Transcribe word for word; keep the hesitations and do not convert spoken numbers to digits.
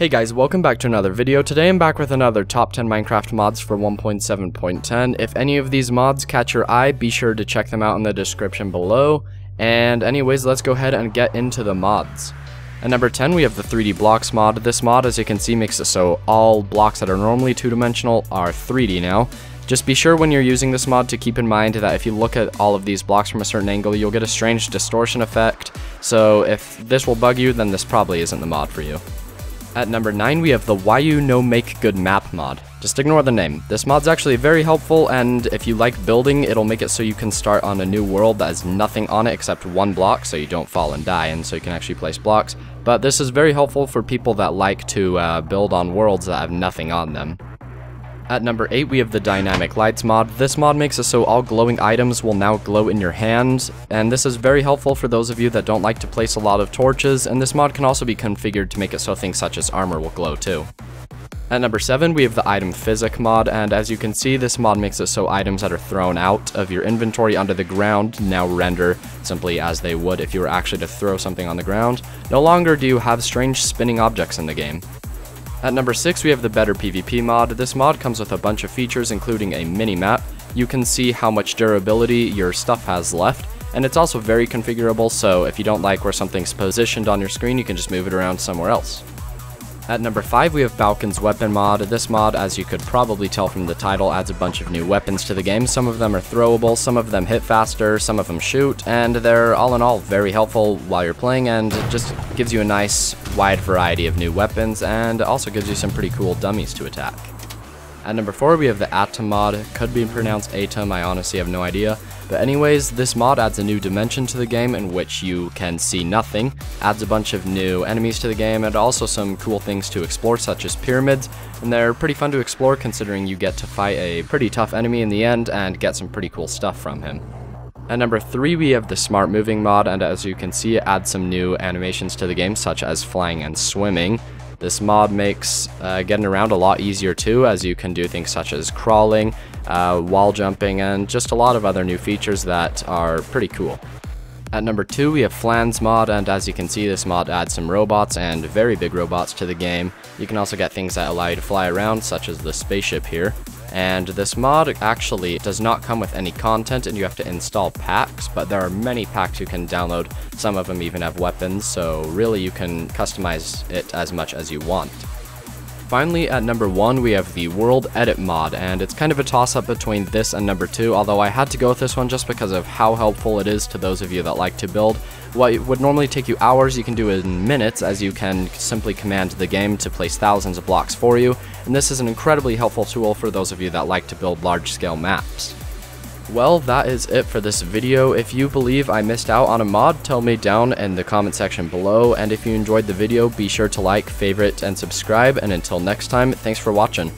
Hey guys, welcome back to another video. Today I'm back with another top ten Minecraft mods for one point seven point ten. If any of these mods catch your eye, be sure to check them out in the description below. And anyways, let's go ahead and get into the mods. At number ten, we have the three D Blocks mod. This mod, as you can see, makes it so all blocks that are normally two-dimensional are three D now. Just be sure when you're using this mod to keep in mind that if you look at all of these blocks from a certain angle, you'll get a strange distortion effect. So if this will bug you, then this probably isn't the mod for you. At number nine, we have the Why You No Make Good Map mod. Just ignore the name. This mod's actually very helpful, and if you like building, it'll make it so you can start on a new world that has nothing on it except one block, so you don't fall and die, and so you can actually place blocks. But this is very helpful for people that like to uh, build on worlds that have nothing on them. At number eight, we have the Dynamic Lights mod. This mod makes it so all glowing items will now glow in your hand, and this is very helpful for those of you that don't like to place a lot of torches, and this mod can also be configured to make it so things such as armor will glow too. At number seven, we have the Item Physic mod, and as you can see, this mod makes it so items that are thrown out of your inventory onto the ground now render simply as they would if you were actually to throw something on the ground. No longer do you have strange spinning objects in the game. At number six, we have the Better PvP mod. This mod comes with a bunch of features, including a mini-map. You can see how much durability your stuff has left, and it's also very configurable, so if you don't like where something's positioned on your screen, you can just move it around somewhere else. At number five, we have Balkon's Weapon mod. This mod, as you could probably tell from the title, adds a bunch of new weapons to the game. Some of them are throwable, some of them hit faster, some of them shoot, and they're all in all very helpful while you're playing, and it just gives you a nice wide variety of new weapons, and also gives you some pretty cool dummies to attack. At number four, we have the Atum mod. Could be pronounced Atum, I honestly have no idea. But anyways, this mod adds a new dimension to the game in which you can see nothing, adds a bunch of new enemies to the game, and also some cool things to explore, such as pyramids, and they're pretty fun to explore considering you get to fight a pretty tough enemy in the end and get some pretty cool stuff from him. At number three, we have the Smart Moving mod, and as you can see, it adds some new animations to the game, such as flying and swimming. This mod makes uh, getting around a lot easier too, as you can do things such as crawling, uh, wall jumping, and just a lot of other new features that are pretty cool. At number two, we have Flan's mod, and as you can see, this mod adds some robots, and very big robots, to the game. You can also get things that allow you to fly around, such as the spaceship here. And this mod actually does not come with any content, and you have to install packs, but there are many packs you can download. Some of them even have weapons, so really you can customize it as much as you want. Finally, at number one, we have the World Edit mod, and it's kind of a toss-up between this and number two, although I had to go with this one just because of how helpful it is to those of you that like to build. What would normally take you hours, you can do it in minutes, as you can simply command the game to place thousands of blocks for you, and this is an incredibly helpful tool for those of you that like to build large-scale maps. Well, that is it for this video. If you believe I missed out on a mod, tell me down in the comment section below, and if you enjoyed the video, be sure to like, favorite, and subscribe, and until next time, thanks for watching.